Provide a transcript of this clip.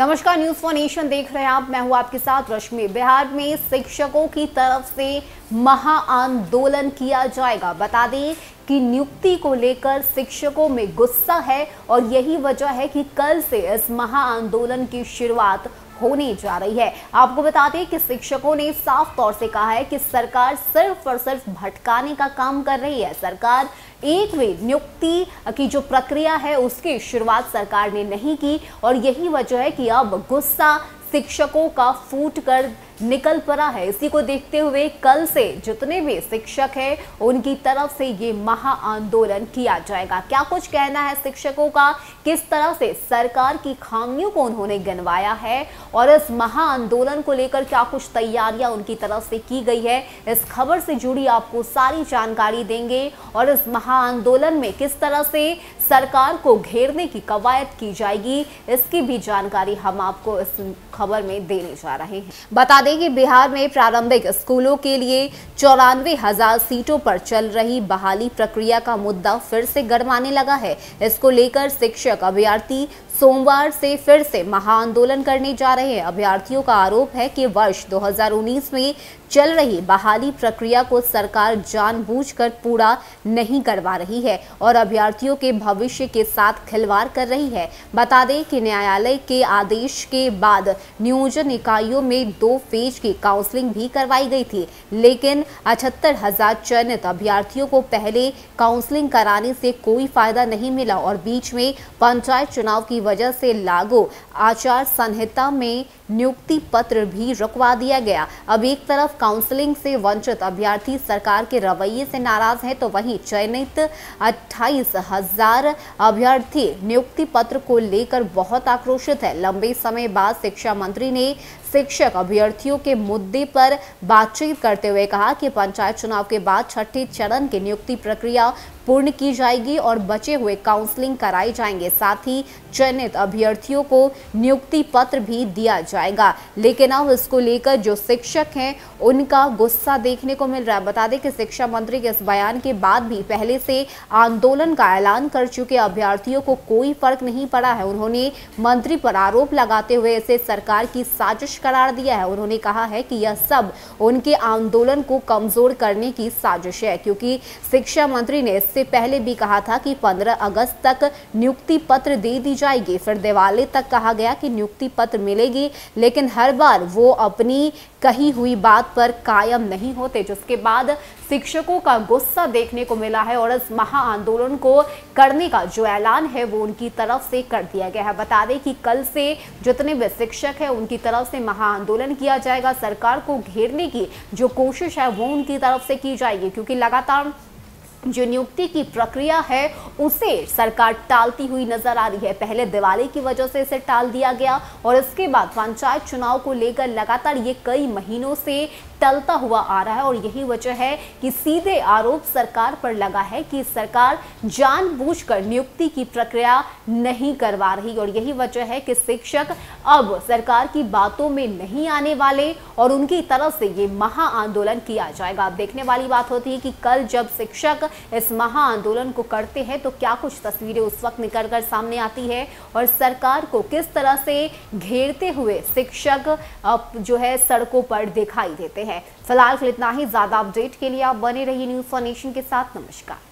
नमस्कार, news for nation देख रहे हैं आप। मैं हूं आपके साथ रश्मि। बिहार में शिक्षकों की तरफ से महा आंदोलन किया जाएगा। बता दें कि नियुक्ति को लेकर शिक्षकों में गुस्सा है और यही वजह है कि कल से इस महा आंदोलन की शुरुआत होने जा रही है। आपको बता दें कि शिक्षकों ने साफ तौर से कहा है कि सरकार सिर्फ और सिर्फ भटकाने का काम कर रही है। सरकार एक वे नियुक्ति की जो प्रक्रिया है उसकी शुरुआत सरकार ने नहीं की और यही वजह है कि अब गुस्सा शिक्षकों का फूट कर निकल पड़ा है। इसी को देखते हुए कल से जितने भी शिक्षक हैं उनकी तरफ से ये महा आंदोलन किया जाएगा। क्या कुछ कहना है शिक्षकों का, किस तरह से सरकार की खामियों को उन्होंने गिनवाया है और इस महा आंदोलन को लेकर क्या कुछ तैयारियां उनकी तरफ से की गई है, इस खबर से जुड़ी आपको सारी जानकारी देंगे। और इस महा आंदोलन में किस तरह से सरकार को घेरने की कवायद की जाएगी इसकी भी जानकारी हम आपको इस खबर में देने जा रहे हैं। बता कि बिहार में प्रारंभिक स्कूलों के लिए 94,000 सीटों पर चल रही बहाली प्रक्रिया का मुद्दा फिर से गरमाने लगा है। इसको लेकर शिक्षक अभ्यर्थी सोमवार से फिर से महाआंदोलन करने जा रहे हैं। अभ्यर्थियों का आरोप है कि वर्ष 2019 में चल रही बहाली प्रक्रिया को सरकार जानबूझकर पूरा नहीं करवा रही है और अभ्यर्थियों के भविष्य के साथ खिलवाड़ कर रही है। बता दें कि न्यायालय के आदेश के बाद नियोजन इकाइयों में 2 फेज की काउंसलिंग भी करवाई गई थी, लेकिन 78,000 चयनित अभ्यर्थियों को पहले काउंसलिंग कराने से कोई फायदा नहीं मिला और बीच में पंचायत चुनाव की वजह से लागू आचार संहिता में नियुक्ति पत्र भी रुकवा दिया गया। अब एक तरफ काउंसलिंग से वंचित अभ्यर्थी सरकार के रवैये से नाराज हैं तो वहीं चयनित 28,000 अभ्यर्थी नियुक्ति पत्र को लेकर बहुत आक्रोशित है। लंबे समय बाद शिक्षा मंत्री ने शिक्षक अभ्यर्थियों के मुद्दे पर बातचीत करते हुए कहा कि पंचायत चुनाव के बाद छठे चरण की नियुक्ति प्रक्रिया पूर्ण की जाएगी और बचे हुए काउंसलिंग कराए जाएंगे, साथ ही चयनित अभ्यर्थियों को नियुक्ति पत्र भी दिया जाएगा। लेकिन अब इसको लेकर जो शिक्षक हैं उनका गुस्सा देखने को मिल रहा है। बता दें कि शिक्षा मंत्री के इस बयान के बाद भी पहले से आंदोलन का ऐलान कर चुके अभ्यर्थियों को कोई फर्क नहीं पड़ा है। उन्होंने मंत्री पर आरोप लगाते हुए इसे सरकार की साजिश करार दिया है। उन्होंने कहा है कि यह सब उनके आंदोलन को कमजोर करने की साजिश है, क्योंकि शिक्षा मंत्री ने इससे पहले भी कहा था कि 15 अगस्त तक नियुक्ति पत्र दे दी जाएगी। फिर दिवाली तक कहा गया कि नियुक्ति पत्र मिलेगी, लेकिन हर बार वो अपनी कही हुई बात पर कायम नहीं होते, जिसके बाद शिक्षकों का गुस्सा देखने को मिला है और इस महा आंदोलन को करने का जो ऐलान है वो उनकी तरफ से कर दिया गया है। बता दें कि कल से जितने भी शिक्षक हैं उनकी तरफ से महा आंदोलन किया जाएगा। सरकार को घेरने की जो कोशिश है वो उनकी तरफ से की जाएगी, क्योंकि लगातार जो नियुक्ति की प्रक्रिया है उसे सरकार टालती हुई नजर आ रही है। पहले दिवाली की वजह से इसे टाल दिया गया और इसके बाद पंचायत चुनाव को लेकर लगातार ये कई महीनों से टलता हुआ आ रहा है और यही वजह है कि सीधे आरोप सरकार पर लगा है कि सरकार जानबूझकर नियुक्ति की प्रक्रिया नहीं करवा रही और यही वजह है कि शिक्षक अब सरकार की बातों में नहीं आने वाले और उनकी तरफ से ये महा आंदोलन किया जाएगा। अब देखने वाली बात होती है कि कल जब शिक्षक इस महा आंदोलन को करते हैं तो क्या कुछ तस्वीरें उस वक्त निकल कर सामने आती है और सरकार को किस तरह से घेरते हुए शिक्षक अब जो है सड़कों पर दिखाई देते हैं। फिलहाल इतना ही। ज्यादा अपडेट के लिए आप बने रहिए न्यूज़4नेशन के साथ। नमस्कार।